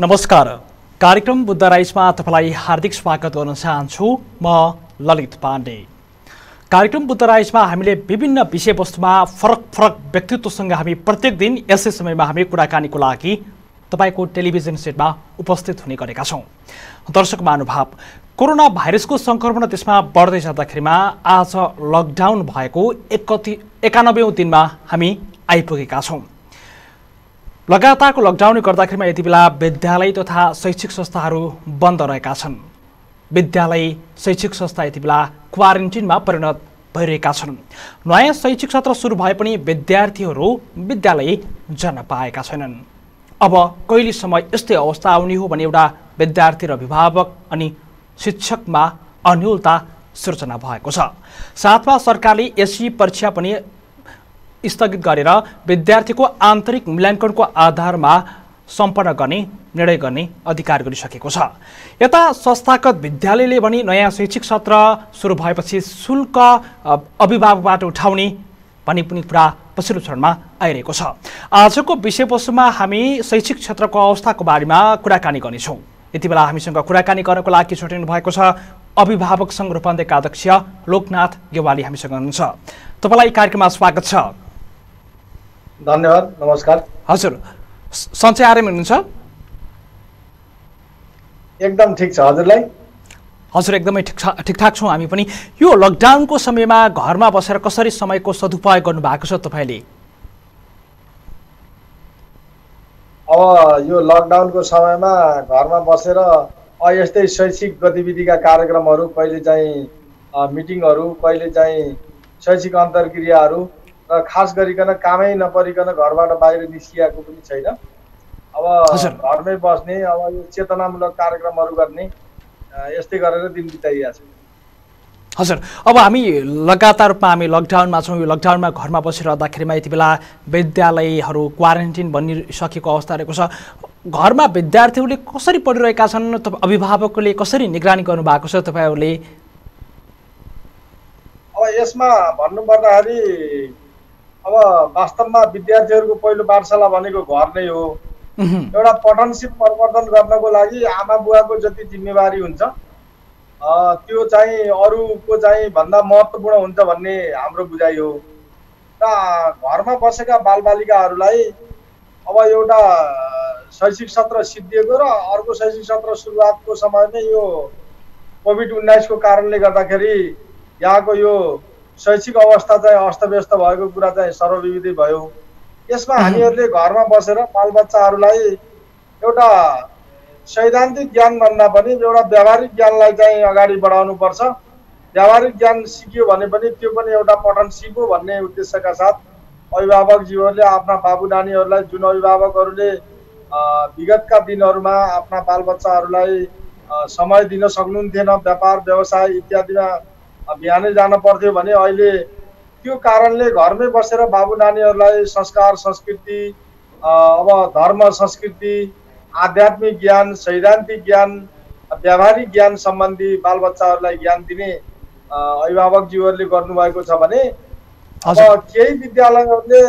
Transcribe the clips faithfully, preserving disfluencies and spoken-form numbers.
नमस्कार, कार्यक्रम बुद्ध राइजमा तपाईलाई हार्दिक स्वागत गर्न चाहन्छु। म ललित पांडे। कार्यक्रम बुद्ध राइजमा हामीले विभिन्न विषयवस्तुमा फरक फरक व्यक्तित्वसँग हामी प्रत्येक दिन यसै समयमा हामी कुराकानीको लागि तपाईको टेलिभिजन सेटमा उपस्थित हुने गरेका छौं। दर्शक महानुभाव, कोरोना भाइरसको संक्रमण त्यसमा बढ्दै जाँदाखेरिमा आज लकडाउन भएको एकानब्बे औं दिनमा हामी आइपुगेका छौं। लगातारको लकडाउनले गर्दाखेरिमा यति बेला विद्यालय तथा शैक्षिक संस्थाहरू बन्द रहेका छन्। विद्यालय शैक्षिक संस्था यति बेला क्वारेन्टाइनमा परिणत भइरहेका छन्। नयाँ शैक्षिक सत्र सुरु भए पनि विद्यार्थीहरू विद्यालय जान पाएका छैनन्। अब कहिलेसम्म यस्तै अवस्था आउने हो भने एउटा विद्यार्थी र अभिभावक अनि शिक्षकमा अन्योलता सृजना भएको छ। साथमा सरकारले एसई परीक्षा पनि स्थगित गरेर विद्यार्थीको आन्तरिक मूल्याङ्कनको आधारमा सम्पन्न गर्ने निर्णय गर्ने अधिकार गरिसकेको छ। यता संस्थागत विद्यालयले पनि नयाँ शैक्षिक सत्र सुरु भएपछि शुल्क अभिभावकबाट उठाउने भन्ने पनि कुरा पछिल्लो चरणमा आइरहेको छ। आजको विषयवस्तुमा हामी शैक्षिक क्षेत्रको अवस्थाको बारेमा कुराकानी गर्नेछौँ। यति बेला हामीसँग कुराकानी गर्नको लागि छुट्टिनु भएको छ अभिभावक संघ रूपन्देहीका अध्यक्ष लोकनाथ ज्ञवाली हामीसँग हुनुहुन्छ। तपाईलाई कार्यक्रममा स्वागत छ। धन्यवाद, नमस्कार। हजुर, सन्चै आरामै हुनुहुन्छ? एकदम ठिक छ, हजुरलाई? हजुर, एकदमै ठिकठाक छौँ हामी पनि। यो लकडाउनको समयमा घरमा बसेर कसरी समयको सदुपयोग गर्नु भएको छ तपाईँले? अब यो लकडाउनको समयमा घरमा बसेर यस्तै शैक्षिक गतिविधिका कार्यक्रमहरू, कहिले चाहिँ मिटिङहरू, कहिले चाहिँ शैक्षिक अन्तर्क्रियाहरू र खास गरिकन कामै नपरिकन घरबाट बाहिर निस्किएको पनि छैन। अब घरमै बस्ने, अब यो चेतनामूलक कार्यक्रमहरू गर्ने, यस्तै गरेर दिन बिताइरहेको छ। हजुर, अब हामी लगातार रूपमा हामी लकडाउनमा छौँ। यो लकडाउनमा घरमा बसिरहँदाखेरिमा यति बेला विद्यालयहरू क्वारेन्टाइन बनिसकेको अवस्था रहेको छ। घरमा विद्यार्थीहरूले कसरी पढिरहेका छन्, अभिभावकले कसरी निगरानी गर्नुभएको छ तपाईँहरूले? अब यसमा भन्नुपर्दाखेरि अब वास्तवमा विद्यार्थीहरूको पहिलो पाठशाला भनेको घर नै हो। एउटा पठनसिप परिवर्तन गर्नको लागि आमा बुवाको जति जिम्मेवारी हुन्छ त्यो चाहिँ अरूको चाहिँ भन्दा महत्त्वपूर्ण हुन्छ भन्ने हाम्रो बुझाइ हो। र घरमा बसेका बालबालिकाहरूलाई अब एउटा शैक्षिक सत्र सिद्धिएको र अर्को शैक्षिक सत्र सुरुवातको समयमै यो कोभिड उन्नाइस को कारणले गर्दाखेरि यहाँको यो शैक्षिक अवस्था चाहिँ अस्तव्यस्त भएको कुरा चाहिँ सर्वविदित भयो। यसमा हामीहरूले घरमा बसेर बालबच्चाहरूलाई एउटा सैद्धान्तिक ज्ञानभन्दा पनि एउटा व्यावहारिक ज्ञानलाई चाहिँ अगाडि बढाउनुपर्छ। व्यावहारिक ज्ञान सिक्यो भने पनि त्यो पनि एउटा पठन सिक्यो भन्ने उद्देश्यका साथ अभिभावकजीहरूले आफ्ना बाबु नानीहरूलाई, जुन अभिभावकहरूले विगतका दिनहरूमा आफ्ना बालबच्चाहरूलाई समय दिन सक्नुहुन्थेन, व्यापार व्यवसाय इत्यादिमा बिहानै जान पर्थ्यो भने अहिले त्यो कारणले घरमै बसेर बाबु नानीहरूलाई संस्कार संस्कृति, अब धर्म संस्कृति, आध्यात्मिक ज्ञान, सैद्धान्तिक ज्ञान, व्यावहारिक ज्ञान सम्बन्धी बालबच्चाहरूलाई ज्ञान दिने अभिभावकजीहरूले गर्नुभएको छ भने अब केही विद्यालयहरूले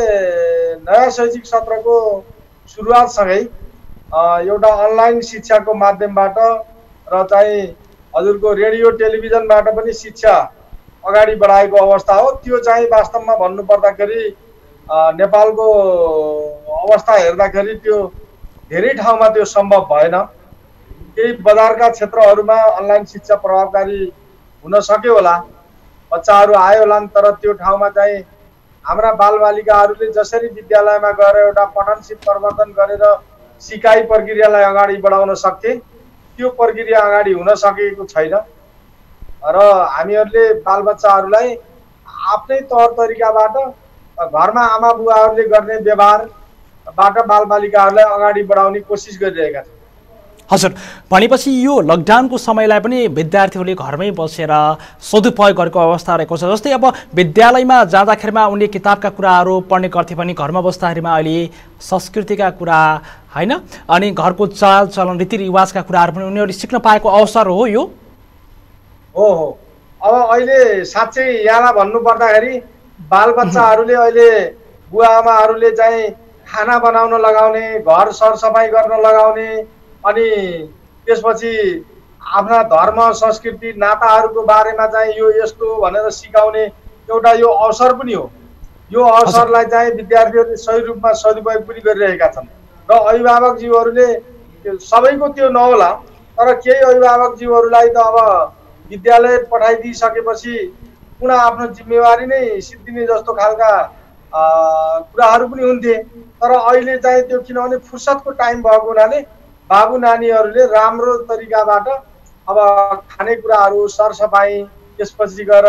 नयाँ शैक्षिक सत्रको सुरुवातसँगै एउटा अनलाइन शिक्षाको माध्यमबाट र चाहिँ हजुरको रेडियो टेलिभिजनबाट पनि शिक्षा अगाडि बढाएको अवस्था हो। त्यो चाहिँ वास्तवमा भन्नुपर्दाखेरि नेपालको अवस्था हेर्दाखेरि त्यो धेरै ठाउँमा त्यो सम्भव भएन। केही बजारका क्षेत्रहरूमा अनलाइन शिक्षा प्रभावकारी हुन सक्यो होला, बच्चाहरू आयो होला, तर त्यो ठाउँमा चाहिँ हाम्रा बालबालिकाहरूले जसरी विद्यालयमा गएर एउटा पठनसिप परिवर्तन गरेर सिकाइ प्रक्रियालाई अगाडि बढाउन सक्थे त्यो प्रक्रिया अगाडि हुन सकेको छैन। र हामीहरूले बालबच्चाहरूलाई आफ्नै तौर तरिकाबाट घरमा आमा बुवाहरूले गर्ने व्यवहारबाट बालबालिकाहरूलाई अगाडि बढाउने कोसिस गरिरहेका छौँ। हजुर, भनेपछि यो लकडाउनको समयलाई पनि विद्यार्थीहरूले घरमै बसेर सदुपयोग गरेको अवस्था रहेको छ। जस्तै अब विद्यालयमा जाँदाखेरिमा उनले किताबका कुराहरू पढ्ने गर्थे भने घरमा बस्दाखेरिमा अहिले संस्कृतिका कुरा होइन अनि घरको चाल चलन रीतिरिवाजका कुराहरू पनि उनीहरूले सिक्न पाएको अवसर हो यो। हो हो, अब अहिले साँच्चै यहाँलाई भन्नुपर्दाखेरि बालबच्चाहरूले अहिले बुवा आमाहरूले चाहिँ खाना बनाउन लगाउने, घर सरसफाइ गर्न लगाउने, अनि त्यसपछि आफ्ना धर्म संस्कृति नाताहरूको बारेमा चाहिँ यो यस्तो भनेर सिकाउने एउटा यो अवसर पनि हो। यो अवसरलाई चाहिँ विद्यार्थीहरूले सही रूपमा सदुपयोग पनि गरिरहेका छन् र अभिभावकज्यूहरूले सबैको त्यो नहोला तर केही अभिभावकज्यूहरूलाई त अब विद्यालय पठाइदिइसकेपछि पुनः आफ्नो जिम्मेवारी नै सिद्धिने जस्तो खालका कुराहरू पनि हुन्थे। तर अहिले चाहिँ त्यो किनभने फुर्सदको टाइम भएको हुनाले बाबु नानीहरूले राम्रो तरिकाबाट अब खानेकुराहरू सरसफाई त्यसपछि गएर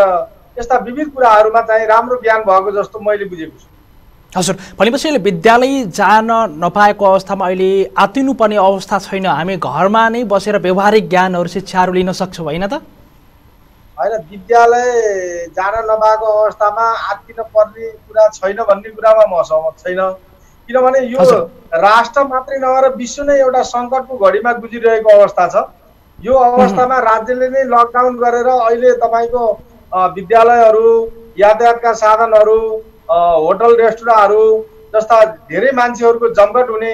यस्ता विविध कुराहरूमा चाहिँ राम्रो ज्ञान भएको जस्तो मैले बुझेको छु। हजुर, भनेपछि अहिले विद्यालय जान नपाएको अवस्थामा अहिले आतिनुपर्ने अवस्था छैन, हामी घरमा नै बसेर व्यवहारिक ज्ञानहरू शिक्षाहरू लिन सक्छौँ होइन त? हैन, विद्यालय जान नपाएको अवस्थामा आतिनुपर्ने कुरा छैन भन्ने कुरामा म सहमत छैन, किनभने यो राष्ट्र मात्रै नभएर विश्व नै एउटा सङ्कटको घडीमा गुजिरहेको अवस्था छ। यो अवस्थामा राज्यले नै लकडाउन गरेर अहिले तपाईँको विद्यालयहरू यातायातका साधनहरू होटल रेस्टुराँहरू जस्ता धेरै मान्छेहरूको जमघट हुने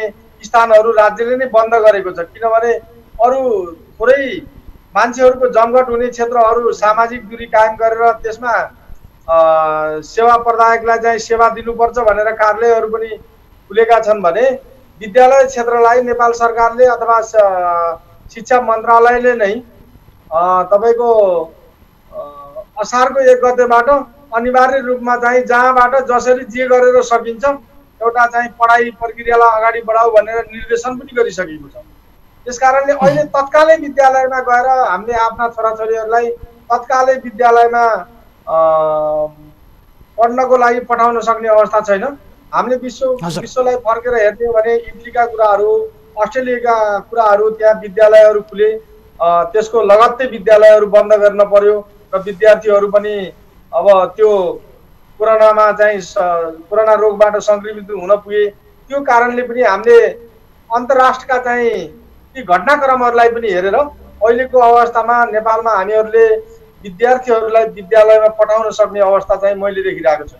स्थानहरू राज्यले नै बन्द गरेको छ, किनभने अरू थोरै मान्छेहरूको जमघट हुने क्षेत्रहरू सामाजिक दूरी कायम गरेर त्यसमा सेवा प्रदायकलाई चाहिँ सेवा दिनुपर्छ भनेर कार्यालयहरू पनि खुलेका छन् भने विद्यालय क्षेत्रलाई नेपाल सरकारले अथवा शिक्षा मन्त्रालयले नै तपाईँको असारको एक गतेबाट अनिवार्य रूपमा चाहिँ जहाँबाट जसरी जे गरेर सकिन्छ एउटा चाहिँ पढाइ प्रक्रियालाई अगाडि बढाऊ भनेर निर्देशन पनि गरिसकेको छ। त्यसकारणले अहिले तत्कालै विद्यालयमा गएर हामीले आफ्ना छोराछोरीहरूलाई तत्कालै विद्यालयमा पढ्नको लागि पठाउन सक्ने अवस्था छैन। हामीले विश्व विश्वलाई फर्केर हेर्ने हो भने इटलीका कुराहरू अस्ट्रेलियाका कुराहरू त्यहाँ विद्यालयहरू खुले, त्यसको लगत्तै विद्यालयहरू बन्द गर्न पर्यो र विद्यार्थीहरू पनि अब त्यो कोरोनामा चाहिँ कोरोना रोगबाट सङ्क्रमित हुन पुगे। त्यो कारणले पनि हामीले अन्तर्राष्ट्रका चाहिँ ती घटनाक्रमहरूलाई पनि हेरेर अहिलेको अवस्थामा नेपालमा हामीहरूले विद्यार्थीहरूलाई विद्यालयमा पठाउन सक्ने अवस्था चाहिँ मैले देखिरहेको छु।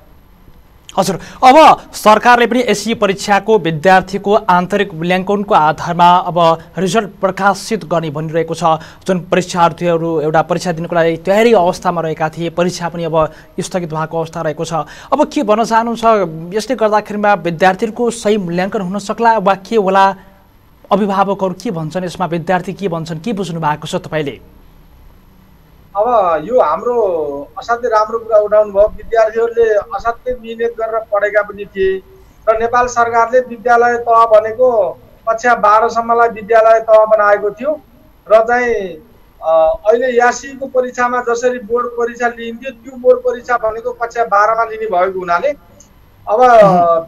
हजुर, अब सरकारले पनि एसई परीक्षाको विद्यार्थीको आन्तरिक मूल्याङ्कनको आधारमा अब रिजल्ट प्रकाशित गर्ने भनिरहेको छ। जुन परीक्षार्थीहरू एउटा परीक्षा दिनको लागि तयारी अवस्थामा रहेका थिए परीक्षा पनि अब स्थगित भएको अवस्था रहेको छ। अब के भन्न चाहनुहुन्छ, यसले गर्दाखेरिमा विद्यार्थीहरूको सही मूल्याङ्कन हुन सक्ला वा के होला? अभिभावकहरू के भन्छन्, यसमा विद्यार्थी के भन्छन्, के बुझ्नु भएको छ तपाईँले? अब यो हाम्रो असाध्यै राम्रो कुरा उठाउनु भयो। विद्यार्थीहरूले असाध्यै मिहिनेत गरेर पढेका पनि थिए र नेपाल सरकारले विद्यालय तह भनेको कक्षा बाह्रसम्मलाई विद्यालय तह बनाएको थियो र चाहिँ अहिले यासीको परीक्षामा जसरी बोर्ड परीक्षा लिइन्थ्यो त्यो बोर्ड परीक्षा भनेको कक्षा बाह्रमा लिने भएको हुनाले अब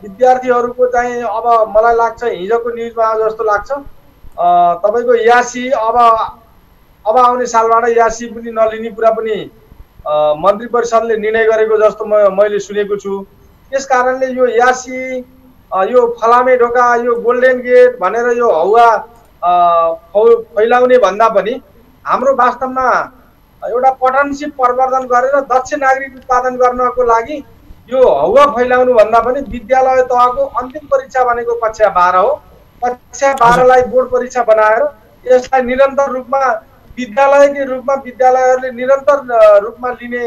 विद्यार्थीहरूको चाहिँ अब मलाई लाग्छ हिजोको न्युजमा जस्तो लाग्छ तपाईँको यासी अब अब आउने सालबाट यासी पनि नलिने कुरा पनि मन्त्री परिषदले निर्णय गरेको जस्तो म मैले सुनेको छु। त्यस कारणले यो यासी यो फलामे ढोका यो गोल्डेन गेट भनेर यो हौवा फैलाउने भन्दा पनि हाम्रो वास्तवमा एउटा पठनसिप प्रवर्धन गरेर दक्ष नागरिक उत्पादन गर्नको लागि यो हौवा फैलाउनु भन्दा पनि विद्यालय तहको अन्तिम परीक्षा भनेको कक्षा बाह्र हो। कक्षा बाह्रलाई बोर्ड परीक्षा बनाएर यसलाई निरन्तर रूपमा विद्यालयकै रूपमा विद्यालयहरूले निरन्तर रूपमा लिने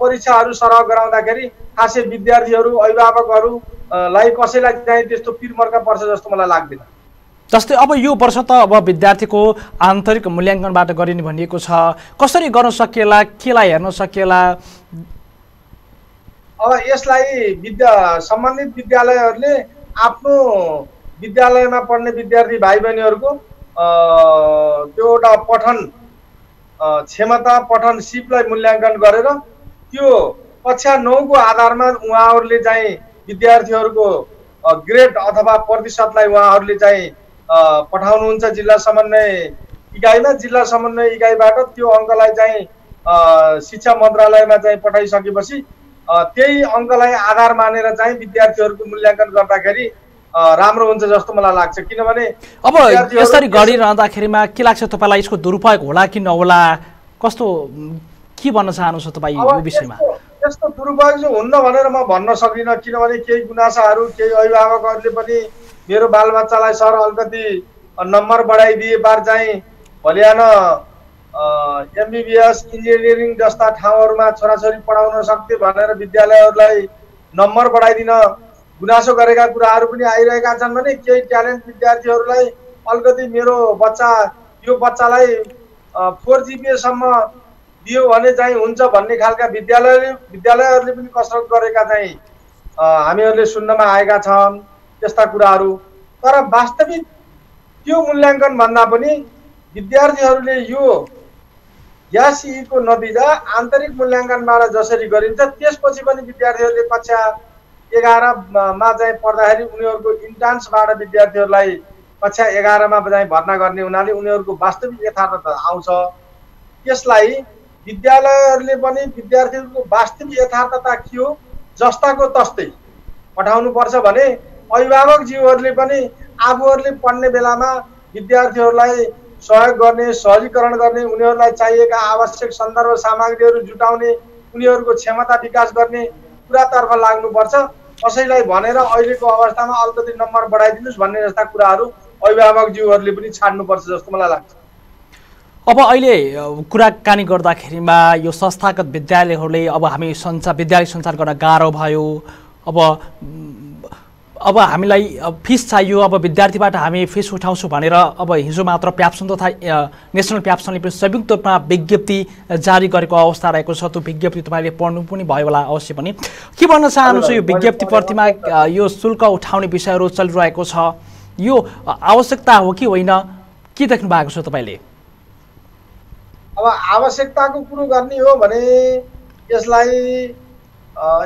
परीक्षाहरू सरह गराउँदाखेरि खासै विद्यार्थीहरू अभिभावकहरूलाई कसैलाई चाहिँ त्यस्तो पिरमर्का पर्छ जस्तो मलाई लाग्दैन। जस्तै अब यो वर्ष त अब विद्यार्थीको आन्तरिक मूल्याङ्कनबाट गरिने भनिएको छ, कसरी गर्न सकिएला, केलाई हेर्न सकिएला? अब यसलाई विद्या सम्बन्धित विद्यालयहरूले आफ्नो विद्यालयमा पढ्ने विद्यार्थी भाइ बहिनीहरूको त्यो एउटा पठन क्षमता पठन सिपलाई मूल्याङ्कन गरेर त्यो कक्षा नौको आधारमा उहाँहरूले चाहिँ विद्यार्थीहरूको ग्रेड अथवा प्रतिशतलाई उहाँहरूले चाहिँ पठाउनुहुन्छ जिल्ला समन्वय इकाइमा। जिल्ला समन्वय इकाइबाट त्यो अङ्कलाई चाहिँ शिक्षा मन्त्रालयमा चाहिँ पठाइसकेपछि त्यही अङ्कलाई आधार मानेर चाहिँ विद्यार्थीहरूको मूल्याङ्कन गर्दाखेरि राम्रो हुन्छ जस्तो मलाई लाग्छ। किनभने अब यसरी गरिरहँदाखेरिमा के लाग्छ तपाईँलाई, यसको दुरुपयोग होला कि नहोला, कस्तो के भन्न चाहनुहुन्छ तपाईँ यो विषयमा? यस्तो दुरुपयोग चाहिँ हुन्न भनेर म भन्न सक्दिनँ, किनभने केही गुनासाहरू केही अभिभावकहरूले पनि मेरो बालबच्चालाई सर अलिकति और नंबर बढ़ाई दिए बार जाए भलियान एमबीबीएस इंजीनियरिंग जस्ता ठाउँहरुमा छोराछोरी पढाउन सक्थे भनेर विद्यालयहरुलाई नम्बर बढाइदिन गुनासो गरेका कुराहरु पनि आइरहेका छन् भने केही ट्यालेन्ट विद्यार्थीहरुलाई अलगति मेरो बच्चा यो बच्चालाई फोर जीपीए सम्म दियो भने चाहिँ हुन्छ भन्ने खालका विद्यालय विद्यालयहरुले पनि कसरत गरेका चाहिँ हामीहरुले सुन्नमा आएका छन् त्यस्ता कुराहरु। तर वास्तविक त्यो मूल्याङ्कन भन्दा पनि विद्यार्थीहरुले यो यासीई को नतिजा आंतरिक मूल्यांकनबाट जसरी गरिन्छ त्यसपछि पनि विद्यार्थीहरुले कक्षा एघार मा चाहिँ पढ्दाखेरि उनीहरुको इन्ट्रान्सबाट विद्यार्थीहरुलाई कक्षा एघार मा चाहिँ भर्ना गर्ने हुनाले उनीहरुको वास्तविक यथार्थता आउँछ। त्यसलाई विद्यालयहरुले पनि विद्यार्थीहरुको वास्तविक यथार्थता के हो जस्ताको तस्तै पठाउनुपर्छ भने अभिभावक जीवहरुले पनि आफूहरुले पढ्ने बेलामा विद्यार्थीहरुलाई सहयोग गर्ने सहजीकरण गर्ने उनीहरुलाई चाहिएका आवश्यक सन्दर्भ सामग्रीहरु जुटाउने उनीहरुको क्षमता विकास गर्ने कुरातर्फ लाग्नुपर्छ। कसैलाई भनेर अहिलेको अवस्थामा अलिकति नम्बर बढाइदिनुस् भन्ने जस्ता कुराहरु अभिभावक ज्यूहरुले पनि छाड्नुपर्छ जस्तो मलाई लाग्छ। अब अहिले कुराकानी गर्दाखेरिमा यो संस्थागत विद्यालयहरुले अब हामी सञ्चार विद्यालय सञ्चार गर्न गाह्रो भयो, अब अब हामीलाई फीस चाहियो, अब विद्यार्थीबाट हामी फीस उठाउँछौँ भनेर अब हिजो मात्र प्याप्सन तथा नेसनल प्याप्सनले पनि संयुक्त रूपमा विज्ञप्ति जारी गरेको अवस्था रहेको छ। त्यो विज्ञप्ति तपाईँले पढ्नु पनि भयो होला अवश्य पनि। के भन्न चाहनुहुन्छ यो विज्ञप्ति प्रतिमा यो शुल्क उठाउने विषयहरू चलिरहेको छ, यो आवश्यकता हो कि होइन, के देख्नु भएको छ तपाईँले? अब आवश्यकताको कुरो गर्ने हो भने यसलाई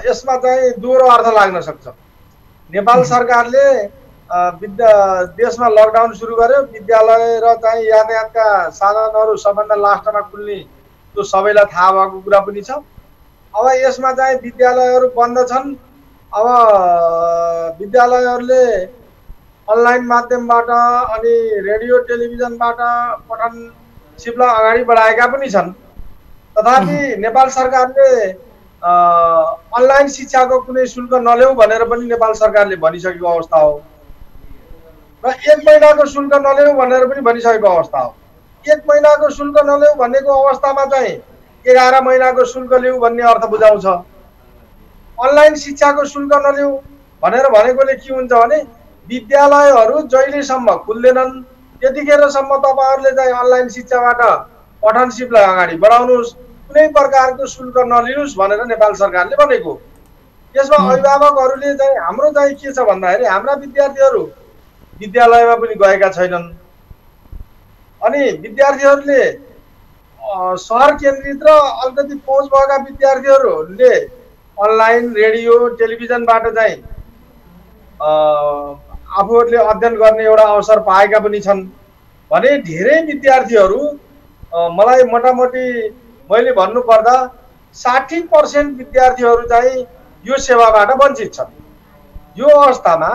यसमा चाहिँ दोहोरो अर्थ लाग्न सक्छ। नेपाल सरकारले विद्या देशमा लकडाउन सुरु गर्यो, विद्यालय र चाहिँ यातायातका साधनहरू सबभन्दा लास्टमा खुल्ने त्यो सबैलाई थाहा भएको कुरा पनि छ। अब यसमा चाहिँ विद्यालयहरू बन्द छन्, अब विद्यालयहरूले अनलाइन माध्यमबाट अनि रेडियो टेलिभिजनबाट पठन सिपलाई अगाडि बढाएका पनि छन्। तथापि नेपाल सरकारले अनलाइन शिक्षाको कुनै शुल्क नल्याऊ भनेर पनि नेपाल सरकारले भनिसकेको अवस्था हो र एक महिनाको शुल्क नल्याऊ भनेर पनि भनिसकेको अवस्था हो। एक महिनाको शुल्क नल्याऊ भनेको अवस्थामा चाहिँ एघार महिनाको शुल्क ल्याऊ भन्ने अर्थ बुझाउँछ। अनलाइन शिक्षाको शुल्क नल्याऊ भनेर भनेकोले के हुन्छ भने विद्यालयहरू जहिलेसम्म खुल्दैनन् त्यतिखेरसम्म तपाईँहरूले चाहिँ अनलाइन शिक्षाबाट पठन सिपलाई अगाडि बढाउनुहोस्, कुनै प्रकारको शुल्क नलिनुस् भनेर नेपाल सरकारले भनेको। यसमा अभिभावकहरूले चाहिँ हाम्रो चाहिँ के छ भन्दाखेरि हाम्रा विद्यार्थीहरू विद्यालयमा पनि गएका छैनन् अनि विद्यार्थीहरूले सहर केन्द्रित र अलिकति पहुँच भएका विद्यार्थीहरूले अनलाइन रेडियो टेलिभिजनबाट चाहिँ आफूहरूले अध्ययन गर्ने एउटा अवसर पाएका पनि छन् भने धेरै विद्यार्थीहरू मलाई मोटामोटी मैले भन्नुपर्दा साठी पर्सेंट विद्यार्थीहरू चाहिँ यो सेवाबाट वञ्चित छन्। यो अवस्थामा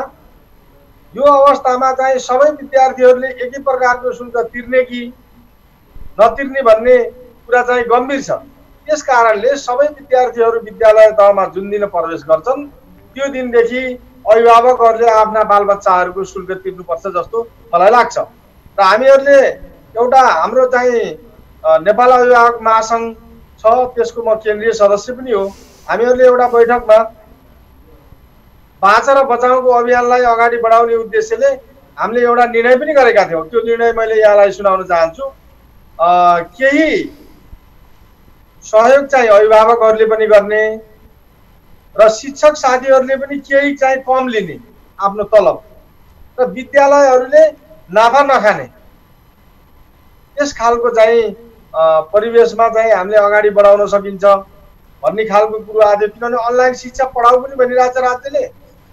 यो अवस्थामा चाहिँ सबै विद्यार्थीहरूले एकै प्रकारको शुल्क तिर्ने कि नतिर्ने भन्ने कुरा चाहिँ गम्भीर छ। यस कारणले सबै विद्यार्थीहरू विद्यालय तहमा जुन दिन प्रवेश गर्छन् त्यो दिनदेखि अभिभावकहरूले आफ्ना बालबच्चाहरूको शुल्क तिर्नुपर्छ जस्तो मलाई लाग्छ। र हामीहरूले एउटा हाम्रो चाहिँ नेपाल अभिभावक महासंघ छ, त्यसको म केन्द्रीय सदस्य पनि हो। हामीहरूले एउटा बैठकमा बाँच र बचाउको अभियानलाई अगाडि बढाउने उद्देश्यले हामीले एउटा निर्णय पनि गरेका थियौँ। त्यो निर्णय मैले यहाँलाई सुनाउन चाहन्छु। केही सहयोग चाहिँ अभिभावकहरूले पनि गर्ने र शिक्षक साथीहरूले पनि केही चाहिँ कम लिने आफ्नो तलब र विद्यालयहरूले नाफा नखाने यस खालको चाहिँ परिवेशमा चाहिँ हामीले अगाडि बढाउन सकिन्छ भन्ने खालको कुरो आज किनभने अनलाइन शिक्षा पढाउ पनि भनिरहेछ राज्यले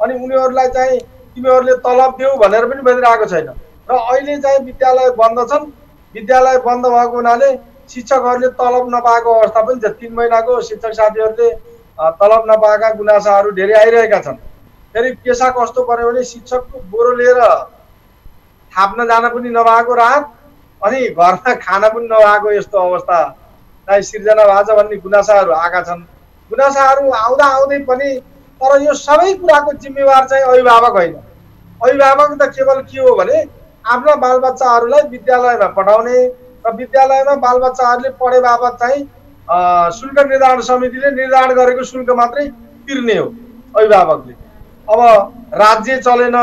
अनि उनीहरूलाई चाहिँ तिमीहरूले तलब देऊ भनेर पनि भनिरहेको छैन। र अहिले चाहिँ विद्यालय बन्द छन्, विद्यालय बन्द भएको हुनाले शिक्षकहरूले तलब नपाएको अवस्था पनि छ। तीन महिनाको शिक्षक साथीहरूले तलब नपाएका गुनासाहरू धेरै आइरहेका छन्। फेरि पेसा कस्तो पर्यो भने शिक्षकको बोरो लिएर थाप्न जान पनि नभएको राहत अनि घरमा खाना पनि नभएको यस्तो अवस्था चाहिँ सिर्जना भएको छ भन्ने गुनासाहरू आएका छन्। गुनासाहरू आउँदा आउँदै पनि तर यो सबै कुराको जिम्मेवार चाहिँ अभिभावक होइन। अभिभावक त केवल के हो भने आफ्ना बालबच्चाहरूलाई विद्यालयमा पठाउने र विद्यालयमा बालबच्चाहरूले पढे बापत चाहिँ शुल्क निर्धारण समितिले निर्धारण गरेको शुल्क मात्रै तिर्ने हो अभिभावकले। अब राज्य चलेन,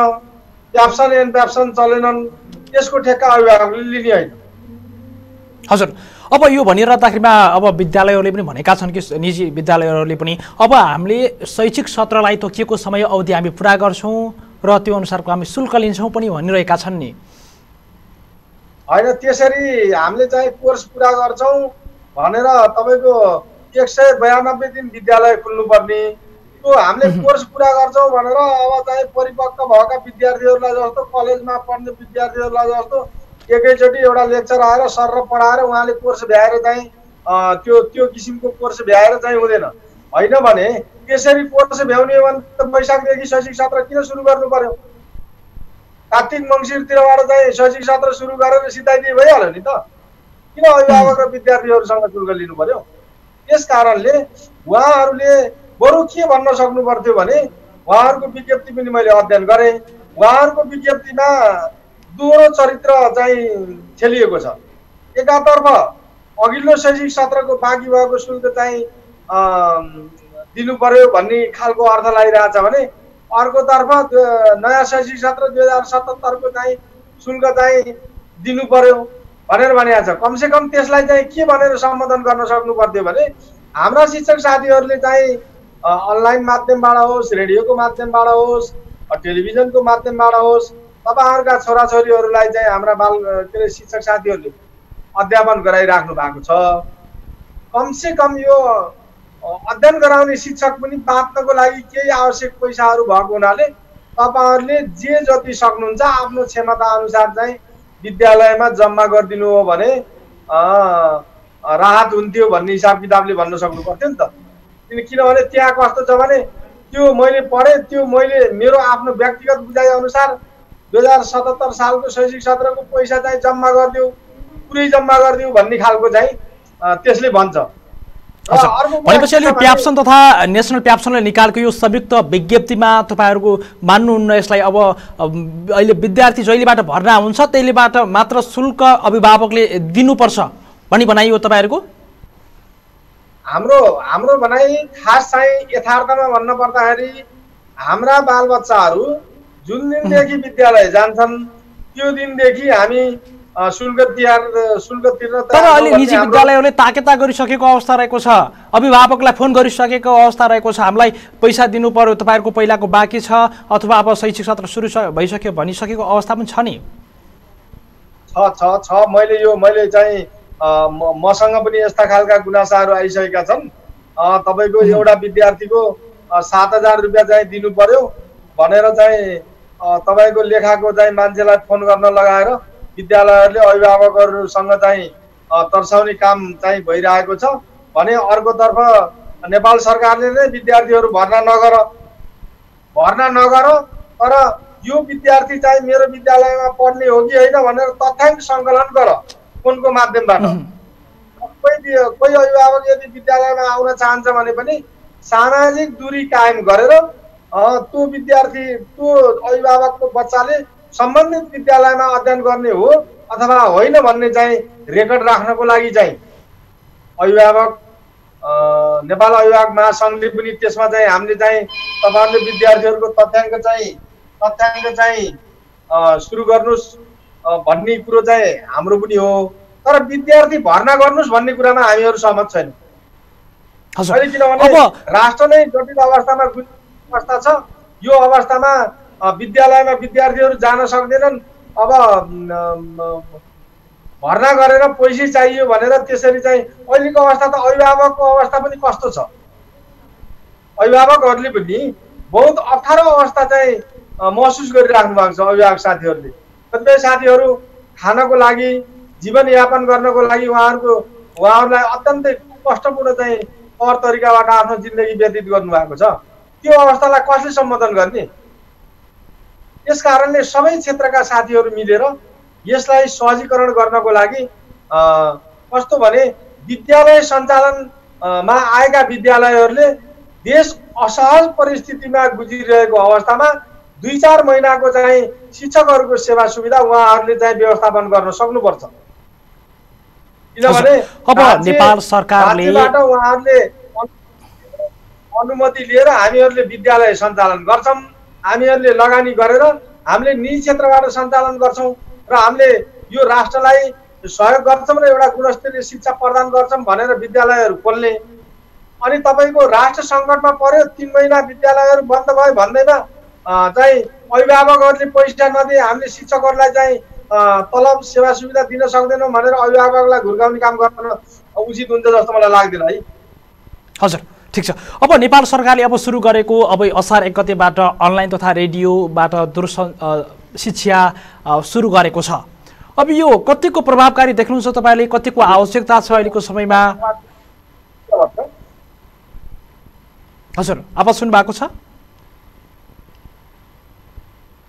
प्याप्सन एन्ड प्याप्सन चलेनन्, यसको ठेक्का अभिभावकले लिने होइन। हजुर, अब यो भनिरहँदाखेरिमा अब विद्यालयहरूले पनि भनेका छन् कि निजी विद्यालयहरूले पनि अब हामीले शैक्षिक सत्रलाई तोकिएको समय अवधि हामी पुरा गर्छौँ र त्यो अनुसारको हामी शुल्क लिन्छौँ पनि भनिरहेका छन् नि। हैन, त्यसरी हामीले चाहिँ कोर्स पुरा गर्छौं भनेर तपाईको एक सौ बयानब्बे दिन विद्यालय खुल्नुपर्ने, त्यो हामीले कोर्स पूरा गर्छौं भनेर अब चाहिँ परिपक्व भएका विद्यार्थीहरुलाई जस्तो कलेजमा पढ्ने विद्यार्थीहरुलाई जस्तो एकैचोटी एउटा लेक्चर आएर सर र पढाएर उहाँले कोर्स भ्याएर चाहिँ त्यो त्यो किसिमको कोर्स भ्याएर चाहिँ हुँदैन। हैन भने त्यसरी कोर्स भ्याउने हो भने त बैशाखदेखि शैक्षिक सत्र किन सुरु गर्नु पर्यो? कार्तिक मंगिरतिरबाट चाहिँ शैक्षिक सत्र सुरु गरेर सिधाइदिए भइहाल्यो नि त। किन अभिभावक र विद्यार्थीहरुसँग शुल्क लिनु पर्यो? यस कारणले उहाँहरूले बरु के भन्न सक्नु पर्थ्यो भने उहाँहरूको विज्ञप्ति पनि मैले अध्ययन गरे। उहाँहरूको विज्ञप्तिमा दोहोरो चरित्र चाहिँ छेलिएको छ। एकातर्फ अघिल्लो शैक्षिक सत्रको बाँकी भएको शुल्क चाहिँ दिनु पर्यो भन्ने खालको अर्थ लागिरहेछ भने अर्कोतर्फ नयाँ शैक्षिक सत्र दुई हजार सतहत्तरको चाहिँ शुल्क चाहिँ दिनु पर्यो भनेर भनेको छ। कमसेकम त्यसलाई चाहिँ के भनेर सम्बोधन गर्न सक्नु पर्थ्यो भने हाम्रा शिक्षक साथीहरूले चाहिँ अनलाइन माध्यमबाट होस्, रेडियोको माध्यमबाट होस्, टेलिभिजनको माध्यमबाट होस्, तपाईँहरूका छोराछोरीहरूलाई चाहिँ हाम्रा बाल के अरे शिक्षक साथीहरूले अध्यापन गराइराख्नु भएको छ। कमसेकम यो अध्ययन गराउने शिक्षक पनि बाँच्नको लागि केही आवश्यक पैसाहरू भएको हुनाले तपाईँहरूले जे जति सक्नुहुन्छ आफ्नो क्षमता अनुसार चाहिँ विद्यालयमा जम्मा गरिदिनु हो भने राहत हुन्थ्यो भन्ने हिसाब किताबले भन्न सक्नु पर्थ्यो नि त। किन किनभने त्यहाँ कस्तो छ भने त्यो मैले पढेँ, त्यो मैले मेरो आफ्नो व्यक्तिगत बुझाइ अनुसार दुई हजार सतहत्तर सालको शैक्षिक सत्रको पैसा चाहिँ जम्मा गरिदिउँ, पुरै जम्मा गरिदिउँ भन्ने खालको चाहिँ त्यसले भन्छ। भनेपछि अहिले प्याप्सन तथा नेसनल प्याप्सनले निकालको यो संयुक्त विज्ञप्तिमा तपाईँहरूको मान्नुहुन्न यसलाई? अब अहिले विद्यार्थी जहिलेबाट भर्ना हुन्छ त्यसलेबाट मात्र शुल्क अभिभावकले दिनुपर्छ भनी भनाइ हो तपाईँहरूको? हाम्रो हाम्रो भनाइ खास चाहिँ यथार्थमा भन्न पर्दाखेरि हाम्रा बालबच्चाहरू जुन दिनदेखि विद्यालय जान्छन् त्यो दिनदेखि हामी शुल्क तिहार शुल्क तिर्न तर अहिले निजी विद्यालयहरूले ताकेता गरिसकेको अवस्था रहेको छ, अभिभावकलाई फोन गरिसकेको अवस्था रहेको छ, हामीलाई पैसा दिनु पर्यो, तपाईँहरूको पहिलाको बाँकी छ अथवा अब शैक्षिक सत्र सुरु भइसक्यो भनिसकेको अवस्था पनि छ नि। छ छ छ मैले यो मैले चाहिँ मसँग पनि यस्ता खालका गुनासाहरू आइसकेका छन्। तपाईँको एउटा विद्यार्थीको सात हजार रुपियाँ चाहिँ दिनु पर्यो भनेर चाहिँ तपाईँको लेखाको चाहिँ मान्छेलाई फोन गर्न लगाएर विद्यालयहरूले अभिभावकहरूसँग चाहिँ तर्साउने काम चाहिँ भइरहेको छ भने अर्कोतर्फ नेपाल सरकारले नै विद्यार्थीहरू भर्ना नगर भर्ना नगर तर यो विद्यार्थी चाहिँ मेरो विद्यालयमा पढ्ने हो कि होइन भनेर तथ्याङ्क सङ्कलन गर फोनको माध्यमबाट। कोही कोही अभिभावक यदि विद्यालयमा आउन चाहन्छ भने पनि सामाजिक दूरी कायम गरेर त्यो विद्यार्थी त्यो अभिभावकको बच्चाले सम्बन्धित विद्यालयमा अध्ययन गर्ने हो अथवा होइन भन्ने चाहिँ रेकर्ड राख्नको लागि चाहिँ अभिभावक नेपाल अभिभावक महासङ्घले पनि त्यसमा चाहिँ हामीले चाहिँ तपाईँहरूले विद्यार्थीहरूको तथ्याङ्क चाहिँ तथ्याङ्क चाहिँ सुरु गर्नुहोस् भन्ने कुरो चाहिँ हाम्रो पनि हो। तर विद्यार्थी भर्ना गर्नुहोस् भन्ने कुरामा हामीहरू सहमत छैनौँ। अहिले किनभने राष्ट्र नै जटिल अवस्थामा गुज्रेको अवस्था छ। यो अवस्थामा विद्यालयमा विद्यार्थीहरू जान सक्दैनन्। अब भर्ना गरेर पैसा चाहियो भनेर त्यसरी चाहिँ अहिलेको अवस्था त अभिभावकको अवस्था पनि कस्तो छ, अभिभावकहरूले पनि बहुत अप्ठ्यारो अवस्था चाहिँ महसुस गरिराख्नु भएको छ। अभिभावक साथीहरूले कतिपय साथीहरू खानको लागि जीवनयापन गर्नको लागि उहाँहरूको उहाँहरूलाई अत्यन्तै कष्टपूर्ण चाहिँ तौर तरिकाबाट आफ्नो जिन्दगी व्यतीत गर्नुभएको छ। त्यो अवस्थालाई कसले सम्बोधन गर्ने? यस कारणले सबै क्षेत्रका साथीहरू मिलेर यसलाई सहजीकरण गर्नको लागि कस्तो भने विद्यालय सञ्चालनमा आएका विद्यालयहरूले देश असहज परिस्थितिमा गुजिरहेको अवस्थामा दुई चार महीना को शिक्षक सेवा सुविधा वहाँ व्यवस्थापन कर सकू क्योंकि अनुमति लिएर हामीहरुले विद्यालय सञ्चालन गर्छौं, हामीहरुले लगानी गरेर हामीले निजी क्षेत्रबाट सञ्चालन गर्छौं र हामीले यो राष्ट्रलाई सहयोग गर्छौं र एउटा गुणस्तरीय शिक्षा प्रदान गर्छौं भनेर विद्यालयहरु खोल्ने। अनि तपाईको राष्ट्र संकटमा पर्यो तीन महिना विद्यालयहरु बन्द भयो भन्दैमा चाहिँ अभिभावकहरुले पैसा नदिए हामीले शिक्षकहरुलाई चाहिँ तलब सेवा सुविधा दिन सक्दैनौं भनेर अभिभावकलाई घुर्काउने काम गर्न उचित हुन्छ जस्तो मलाई लाग्दैन है। हजुर ठीक छ। अब नेपाल सरकारले अब सुरु गरेको अब असार एक गतेबाट अनलाइन तथा रेडियोबाट दूर शिक्षा सुरु गरेको छ। अब यो कतिको प्रभावकारी देख्नुहुन्छ तपाईले, कतिको आवश्यकता छ अहिलेको समयमा? हजुर आवाज सुन्नु भएको छ?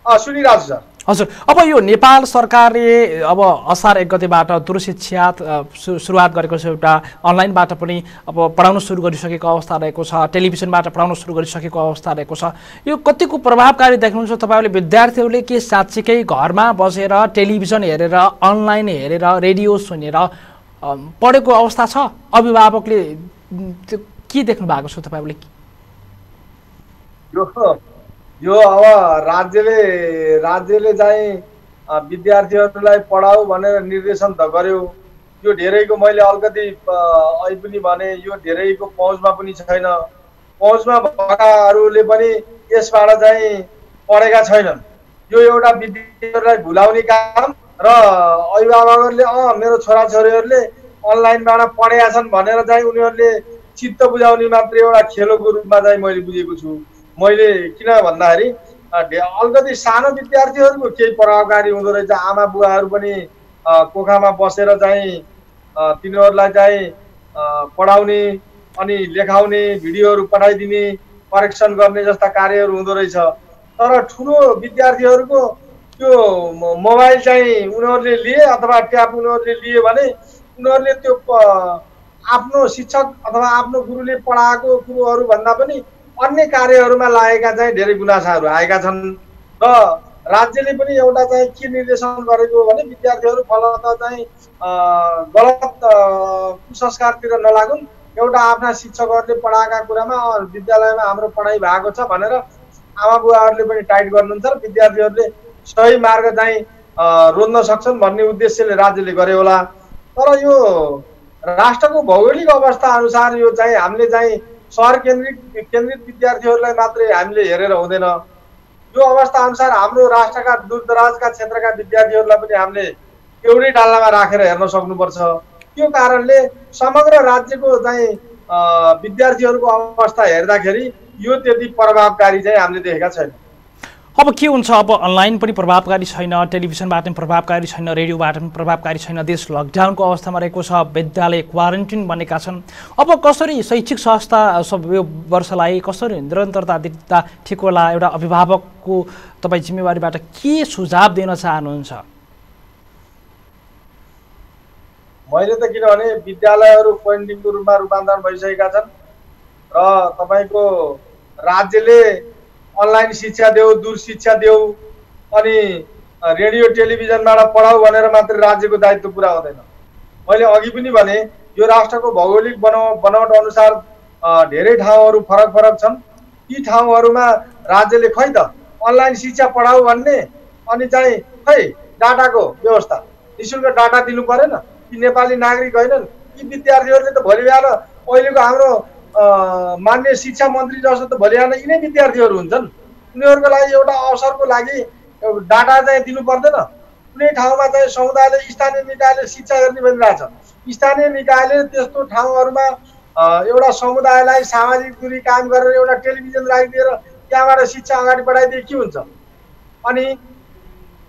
अ सुनिराज सर। हजुर अब यो नेपाल सरकारले अब असार एक गतेबाट दूर शिक्षा सुरुवात गरेको छ, एउटा अनलाइनबाट पनि अब पढाउन सुरु गरिसकेको अवस्था रहेको छ, टेलिभिजनबाट पढाउन सुरु गरिसकेको अवस्था रहेको छ। यो कतिको प्रभावकारी देख्नुहुन्छ तपाईँहरूले? विद्यार्थीहरूले के साँच्चीकै घरमा बसेर टेलिभिजन हेरेर, अनलाइन हेरेर, रेडियो सुनेर पढेको अवस्था छ? अभिभावकले के देख्नु भएको छ तपाईँहरूले? यो अब राज्यले राज्यले चाहिँ विद्यार्थीहरूलाई पढाऊ भनेर निर्देशन त गर्यो, यो धेरैको मैले अलिकति अहिले पनि भने यो धेरैको पहुँचमा पनि छैन। पहुँचमा भएकाहरूले पनि यसबाट चाहिँ पढेका छैनन्। यो एउटा विद्यार्थीहरूलाई भुलाउने काम र अभिभावकहरूले अँ मेरो छोराछोरीहरूले अनलाइनबाट पढेका छन् भनेर चाहिँ उनीहरूले चित्त बुझाउने मात्र एउटा खेलोको रूपमा चाहिँ मैले बुझेको छु। मैले किन भन्दाखेरि अलिकति सानो विद्यार्थीहरूको केही प्रभावकारी हुँदो रहेछ। आमा बुवाहरू पनि कोखामा बसेर चाहिँ तिनीहरूलाई चाहिँ पढाउने अनि लेखाउने भिडियोहरू पठाइदिने, करेक्सन गर्ने जस्ता कार्यहरू हुँदो रहेछ। तर ठुलो विद्यार्थीहरूको त्यो मोबाइल चाहिँ उनीहरूले लिए अथवा ट्याब उनीहरूले लिए भने उनीहरूले त्यो आफ्नो शिक्षक अथवा आफ्नो गुरुले पढाएको गुरुहरू भन्दा पनि अन्य कार्यहरूमा लागेका चाहिँ धेरै गुनासाहरू आएका छन्। र राज्यले पनि एउटा चाहिँ के निर्देशन गरेको भने विद्यार्थीहरू फलत चाहिँ गलत कुसंस्कारतिर नलागुन्, एउटा आफ्ना शिक्षकहरूले पढाएका कुरामा विद्यालयमा हाम्रो पढाइ भएको छ भनेर आमा बुवाहरूले पनि टाइट गर्नुहुन्छ र विद्यार्थीहरूले सही मार्ग चाहिँ रोज्न सक्छन् भन्ने उद्देश्यले राज्यले गर्यो होला। तर यो राष्ट्रको भौगोलिक अवस्था अनुसार यो चाहिँ हामीले चाहिँ शहर केन्द्रित केन्द्रित विद्यार्थीहरूलाई मात्रै हामीले हेरेर हुँदैन। यो अवस्था अनुसार हाम्रो राष्ट्रका दूरदराजका क्षेत्रका विद्यार्थीहरूलाई पनि हामीले एउटै डालामा राखेर हेर्न सक्नुपर्छ। त्यो कारणले समग्र राज्यको चाहिँ विद्यार्थीहरूको अवस्था हेर्दाखेरि यो त्यति प्रभावकारी चाहिँ हामीले देखेका छैनौँ। अब के हुन्छ, अब अनलाइन पनि प्रभावकारी छैन, टेलिभिजनबाट पनि प्रभावकारी छैन, रेडियोबाट पनि प्रभावकारी छैन, देश लकडाउनको अवस्थामा रहेको छ, विद्यालय क्वारेन्टिन बनेका छन्। अब कसरी शैक्षिक संस्था सब यो वर्षलाई कसरी निरन्तरता दिँदा ठिक होला? एउटा अभिभावकको तपाईँ जिम्मेवारीबाट के सुझाव दिन चाहनुहुन्छ? मैले त किनभने विद्यालयहरू क्वारेन्टिनको रूपमा रूपान्तरण भइसकेका छन् र तपाईँको राज्यले अनलाइन शिक्षा देऊ, दूर शिक्षा देऊ अनि रेडियो टेलिभिजनबाट पढाऊ भनेर मात्र राज्यको दायित्व पुरा हुँदैन। मैले अघि पनि भने यो राष्ट्रको भौगोलिक बनाउ बनावट अनुसार धेरै ठाउँहरू फरक फरक छन्। यी ठाउँहरूमा राज्यले खै त अनलाइन शिक्षा पढाऊ भन्ने अनि चाहिँ खै डाटाको व्यवस्था, निःशुल्क डाटा दिनु परेन? यी नेपाली नागरिक होइनन्? यी विद्यार्थीहरूले त भोलि बिहान अहिलेको हाम्रो माननीय शिक्षा मन्त्री जस्तो त भोलि आएर यिनै विद्यार्थीहरू हुन्छन्। उनीहरूको लागि एउटा अवसरको लागि डाटा चाहिँ दिनु पर्दैन? कुनै ठाउँमा चाहिँ समुदायले स्थानीय निकायले शिक्षा गर्ने भनिरहेछ, स्थानीय निकायले त्यस्तो ठाउँहरूमा एउटा समुदायलाई सामाजिक दूरी कायम गरेर एउटा टेलिभिजन राखिदिएर त्यहाँबाट शिक्षा अगाडि बढाइदिए के हुन्छ? अनि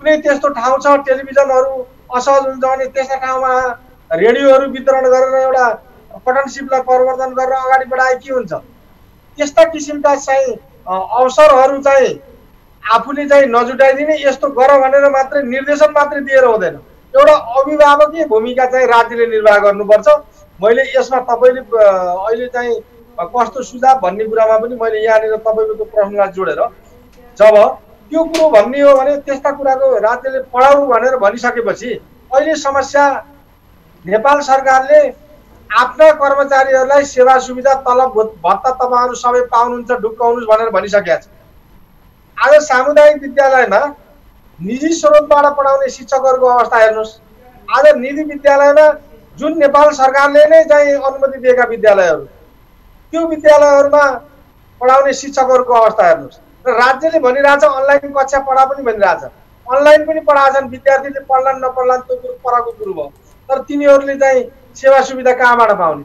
कुनै त्यस्तो ठाउँ छ टेलिभिजनहरू असहज हुन्छ भने त्यस्ता ठाउँमा रेडियोहरू वितरण गरेर एउटा पठनसिपलाई परिवर्तन गरेर अगाडि बढाए के हुन्छ? त्यस्ता किसिमका चाहिँ अवसरहरू चाहिँ आफूले चाहिँ नजुटाइदिने, यस्तो गर भनेर मात्रै निर्देशन मात्रै दिएर हुँदैन। एउटा अभिभावकीय भूमिका चाहिँ राज्यले निर्वाह गर्नुपर्छ। मैले यसमा तपाईँले अहिले चाहिँ कस्तो सुझाव भन्ने कुरामा पनि मैले यहाँनिर तपाईँको प्रश्नलाई जोडेर जब त्यो कुरो भन्ने हो भने त्यस्ता कुराको राज्यले पढाउनु भनेर भनिसकेपछि अहिले समस्या नेपाल सरकारले आफ्ना कर्मचारीहरूलाई सेवा सुविधा तलब भत्ता तपाईहरु सबै पाउनुहुन्छ ढुक्काउनुस् भनेर भनिसकेका छ। आज सामुदायिक विद्यालयमा निजी स्रोतबाट पढाउने शिक्षकहरुको अवस्था हेर्नुस्। आज निजी विद्यालयमा जुन नेपाल सरकारले नै चाहिँ अनुमति दिएका विद्यालयहरु त्यो विद्यालयहरुमा पढाउने शिक्षकहरुको अवस्था हेर्नुस्। र राज्यले भनिरहेछ अनलाइन कक्षा पढा पनि भनिरहेछ, अनलाइन पनि पढाछन्, विद्यार्थीले पढ्लान् नपढ्लान् त्यो कुरो परको कुरो भयो, तर तिनीहरुले चाहिँ सेवा सुविधा कहाँबाट पाउने?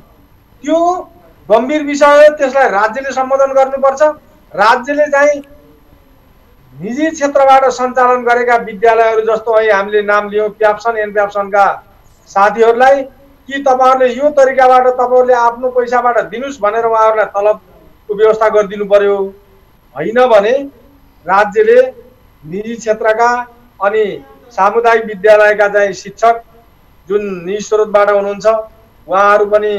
त्यो गम्भीर विषय हो, त्यसलाई राज्यले सम्बोधन गर्नुपर्छ। राज्यले चाहिँ निजी क्षेत्रबाट सञ्चालन गरेका विद्यालयहरु जस्तो है हामीले नाम लियौ प्याप्सन एनप्याप्सनका साथीहरुलाई कि तपाईहरुले यो तरिकाबाट तपाईहरुले आफ्नो पैसाबाट दिनुस् भनेर उहाँहरुलाई तलबको व्यवस्था गरिदिनु पर्यो। हैन भने राज्यले निजी क्षेत्रका अनि सामुदायिक विद्यालयका चाहिँ शिक्षक जुन निजी स्रोतबाट हुनुहुन्छ उहाँहरु पनि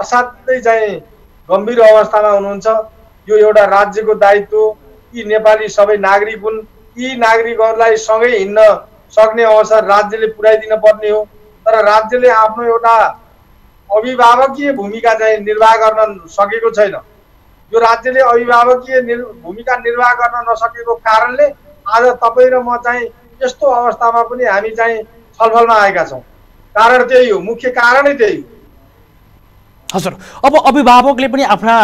असाध्यै चाहिँ गम्भीर अवस्थामा हुनुहुन्छ। यो एउटा राज्यको दायित्व। यी नेपाली सबै नागरिक हुन्, यी नागरिकहरुलाई सँगै हिड्न सक्ने अवसर राज्यले पुर्याइदिन पर्ने हो। तर राज्यले आफ्नो एउटा अभिभावकीय भूमिका चाहिँ निर्वाह गर्न सकेको छैन। यो राज्यले अभिभावकीय भूमिका निर्वाह गर्न नसकेको कारणले आज तपाई र म चाहिँ यस्तो अवस्थामा पनि हामी चाहिँ छलफलमा आएका छौं। कारण त्यही हो, मुख्य कारणै त्यही हो। हजुर, अब अभिभावकले पनि आफ्ना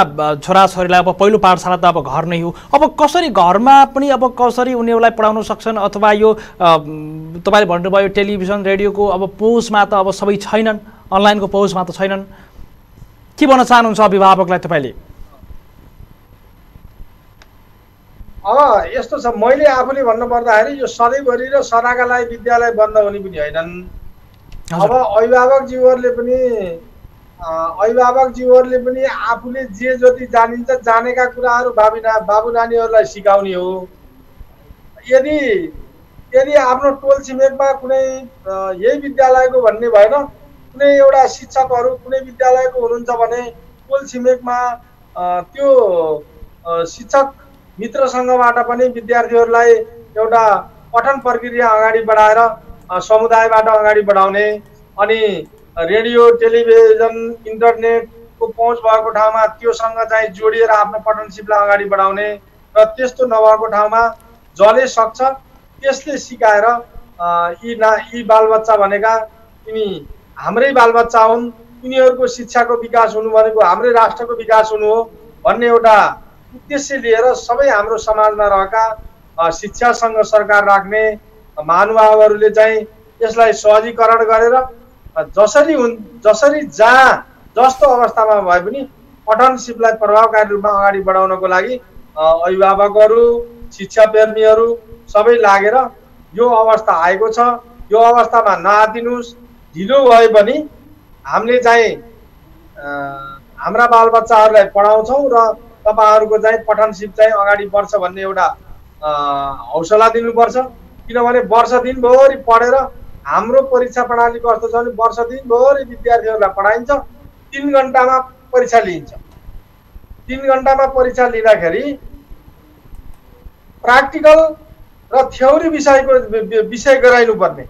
छोराछोरीलाई अब पहिलो पाठशाला त अब घर नै हो, अब कसरी घरमा पनि अब कसरी उनीहरूलाई पढाउन सक्छन्? अथवा यो तपाईले भन्नुभयो टेलिभिजन रेडियोको अब पहुँचमा त अब सबै छैनन्, अनलाइनको पहुँचमा त छैनन्, के भन्न चाहनुहुन्छ अभिभावकलाई तपाईले? अब यस्तो छ, मैले आफूले भन्नुपर्दाखेरि यो सधैँभरि र सदाका लागि विद्यालय बन्द हुने पनि होइनन्। अब अभिभावकज्यूहरूले पनि अभिभावकज्यूहरूले पनि आफूले जे जति जानिन्छ जानेका कुराहरू बाबुना बाबु नानीहरूलाई सिकाउने हो। यदि यदि आफ्नो टोल छिमेकमा कुनै यही विद्यालयको भन्ने भएन, कुनै एउटा शिक्षकहरू कुनै विद्यालयको हुनुहुन्छ भने टोल छिमेकमा त्यो शिक्षक मित्रसँगबाट पनि विद्यार्थीहरूलाई एउटा पठन प्रक्रिया अगाडि बढाएर समुदायबाट अगाडि बढाउने अनि रेडियो टेलिभिजन इन्टरनेटको पहुँच भएको ठाउँमा त्योसँग चाहिँ जोडिएर आफ्नो पठनसिपलाई अगाडि बढाउने र त्यस्तो नभएको ठाउँमा जसले सक्छ त्यसले सिकाएर यी ना यी बालबच्चा भनेका तिमी हाम्रै बालबच्चा हुन्, तिनीहरूको शिक्षाको विकास हुनु भनेको हाम्रै राष्ट्रको विकास हुनु हो भन्ने एउटा उद्देश्य लिएर सबै हाम्रो समाजमा रहेका शिक्षासँग सरकार राख्ने महानुभावहरूले चाहिँ यसलाई सहजीकरण गरेर जसरी हुन् जसरी जहाँ जस्तो अवस्थामा भए पनि पठनसिपलाई प्रभावकारी रूपमा अगाडि बढाउनको लागि अभिभावकहरू शिक्षा प्रेमीहरू सबै लागेर यो अवस्था आएको छ। यो अवस्थामा नआतिनुहोस्, ढिलो भए पनि हामीले चाहिँ हाम्रा बालबच्चाहरूलाई पढाउँछौँ र तपाईहरुको चाहिँ पठनसिप चाहिँ अगाडि बढ्छ भन्ने एउटा हौसला दिनुपर्छ। किनभने वर्ष दिनभरि पढेर हाम्रो परीक्षा प्रणाली कस्तो छ भने वर्ष दिनभरि विद्यार्थीहरूलाई पढाइन्छ, तीन घण्टामा परीक्षा लिइन्छ। तीन घण्टामा परीक्षा लिँदाखेरि प्राक्टिकल र थ्योरी विषयको विषय गराइनुपर्ने,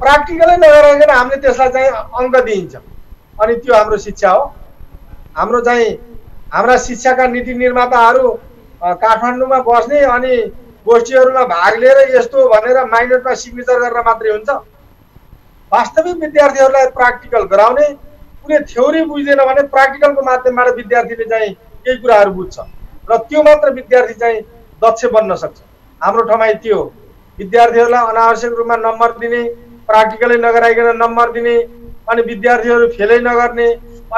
प्राक्टिकलै नगराइकन हामीले त्यसलाई चाहिँ अङ्क दिइन्छ। अनि त्यो हाम्रो शिक्षा हो। हाम्रो चाहिँ हाम्रा शिक्षाका नीति निर्माताहरू काठमाडौँमा बस्ने अनि गोष्ठीहरूमा भाग लिएर यस्तो भनेर माइनटमा सिग्नेचर गरेर मात्रै हुन्छ। वास्तविक विद्यार्थीहरूलाई प्राक्टिकल गराउने, कुनै थ्योरी बुझ्दैन भने प्राक्टिकलको माध्यमबाट विद्यार्थीले चाहिँ केही कुराहरू बुझ्छ र त्यो मात्र विद्यार्थी चाहिँ दक्ष बन्न सक्छ। हाम्रो ठमाइ त्यो हो, विद्यार्थीहरूलाई अनावश्यक रूपमा नम्बर दिने, प्राक्टिकलै नगराइकन नम्बर दिने, अनि विद्यार्थीहरू फेलै नगर्ने,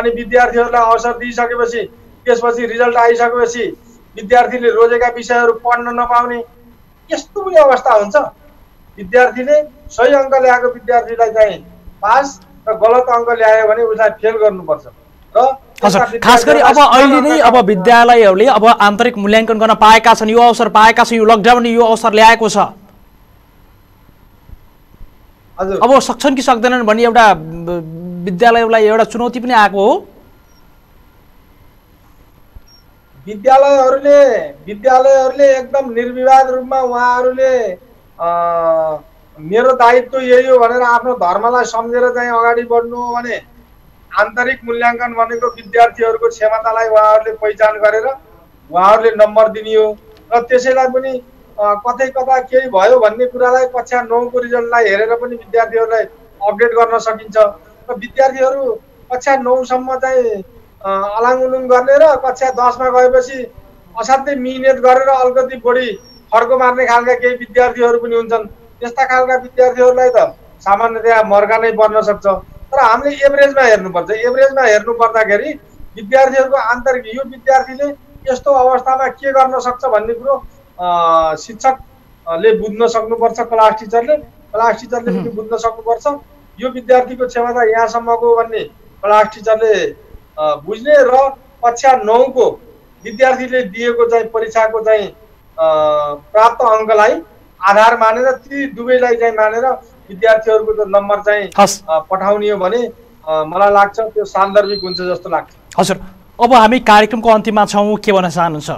अनि विद्यार्थीहरूलाई अवसर दिइसकेपछि त्यसपछि रिजल्ट आइसकेपछि विद्यार्थीले रोजेका विषयहरू पढ्न नपाउने यस्तो पनि अवस्था हुन्छ। विद्यार्थीले सही अङ्क ल्याएको विद्यार्थीलाई चाहिँ पास र गलत अङ्क ल्यायो भने उसलाई फेल गर्नुपर्छ। र खास गरी अब अहिले नै अब विद्यालयहरूले अब आन्तरिक मूल्याङ्कन गर्न पाएका छन्, यो अवसर पाएका छन्, यो लकडाउनले यो अवसर ल्याएको छ। हजुर, अब सक्छन् कि सक्दैनन् भन्ने एउटा विद्यालयलाई एउटा चुनौती पनि आएको हो। विद्यालयहरूले विद्यालयहरूले एकदम निर्विवाद रूपमा उहाँहरूले मेरो दायित्व यही हो भनेर आफ्नो धर्मलाई सम्झेर चाहिँ अगाडि बढ्नु हो भने आन्तरिक मूल्यांकन भनेको विद्यार्थीहरूको क्षमतालाई उहाँहरूले पहिचान गरेर उहाँहरूले नम्बर दिनियो र त्यसैलाई पनि कतै कता केही भयो भन्ने कुरालाई कक्षा नौ को रिजल्टलाई हेरेर पनि विद्यार्थीहरूलाई अपडेट गर्न सकिन्छ र विद्यार्थीहरू कक्षा नौ सम्म चाहिँ अलाङुलुङ गर्ने र कक्षा दस मा गएपछि असाध्यै मिहिनेत गरेर अलिकति बढी फर्को मार्ने खालका केही विद्यार्थीहरू पनि हुन्छन्। त्यस्ता खालका विद्यार्थीहरूलाई त सामान्यतया मर्का नै बन्न सक्छ। तर हामीले एभरेजमा हेर्नुपर्छ। एभरेजमा हेर्नु पर्दाखेरि विद्यार्थीहरूको आन्तरिक यो विद्यार्थीले यस्तो अवस्थामा के गर्न सक्छ भन्ने कुरो शिक्षकले बुझ्न सक्नुपर्छ, क्लास टिचरले क्लास टिचरले पनि बुझ्न सक्नुपर्छ। यो विद्यार्थीको क्षमता यहाँसम्मको भन्ने क्लास टिचरले बुझ्ने र कक्षा नौ को विद्यार्थीले दिएको चाहिँ परीक्षाको चाहिँ प्राप्त अङ्कलाई आधार मानेर ती दुवैलाई चाहिँ मानेर विद्यार्थीहरूको त नम्बर चाहिँ पठाउने हो भने मलाई लाग्छ त्यो सान्दर्भिक हुन्छ जस्तो लाग्छ। हजुर, अब हामी कार्यक्रमको अन्तिममा छौँ, के भन्न चाहनुहुन्छ?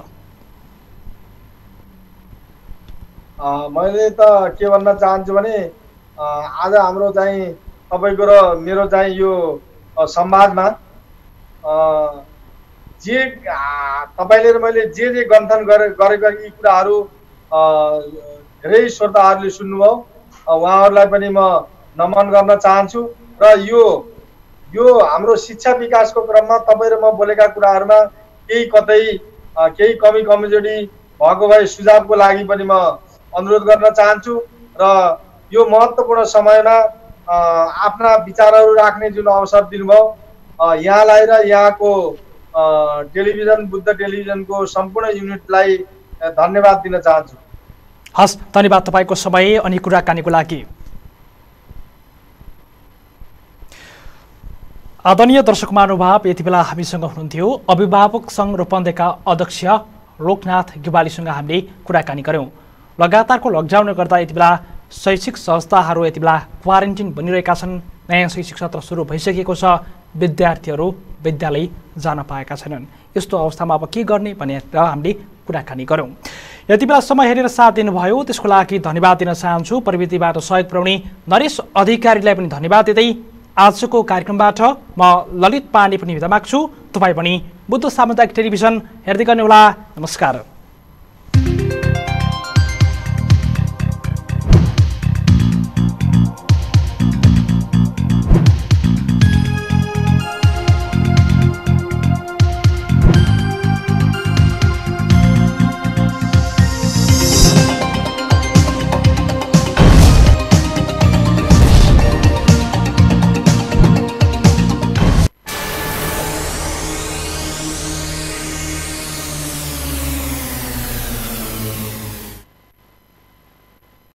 मैले त के भन्न चाहन्छु भने आज हाम्रो चाहिँ तपाईको र मेरो चाहिँ यो संवादमा जे तपाईले र मैले जे जे गन्थन गरे गरेका यी कुराहरू धेरै श्रोताहरूले सुन्नुभयो, उहाँहरूलाई पनि म नमन गर्न चाहन्छु। र यो यो हाम्रो शिक्षा विकासको क्रममा तपाईँ र म बोलेका कुराहरूमा केही कतै केही कमी कमजोरी भएको भए सुझावको लागि पनि म अनुरोध गर्न चाहन्छु। र यो महत्त्वपूर्ण समयमा आफ्ना विचारहरू राख्ने जुन अवसर दिनुभयो यहाँलाई र यहाँको टेलिभिजन बुद्ध टेलिभिजनको सम्पूर्ण युनिटलाई धन्यवाद दिन चाहन्छु। हस्, धन्यवाद तपाईको समय अनि कुराकानीको लागि। आदरणीय दर्शक महानुभाव, यति बेला हामीसँग हुनुहुन्थ्यो अभिभावक संघ रूपन्देहीका अध्यक्ष लोकनाथ ज्ञवालीसँग हामीले कुराकानी गऱ्यौँ। लगातारको लकडाउनले गर्दा यति बेला शैक्षिक संस्थाहरू यति बेला क्वारेन्टिन बनिरहेका छन्। नयाँ शैक्षिक सत्र सुरु भइसकेको छ, विद्यार्थीहरू विद्यालय जान पाएका छैनन्। यस्तो अवस्थामा अब के गर्ने भनेर हामीले कुराकानी गऱ्यौँ। यति बेला समय हेरेर साथ दिनुभयो त्यसको लागि धन्यवाद दिन चाहन्छु। प्रविधिबाट सहयोग पुर्याउने नरेश अधिकारीलाई पनि धन्यवाद दिँदै आजको कार्यक्रमबाट म ललित पाण्डे पनि बिदा माग्छु। तपाईँ पनि बुद्ध सामुदायिक टेलिभिजन हेर्दै गर्नुहोला। नमस्कार।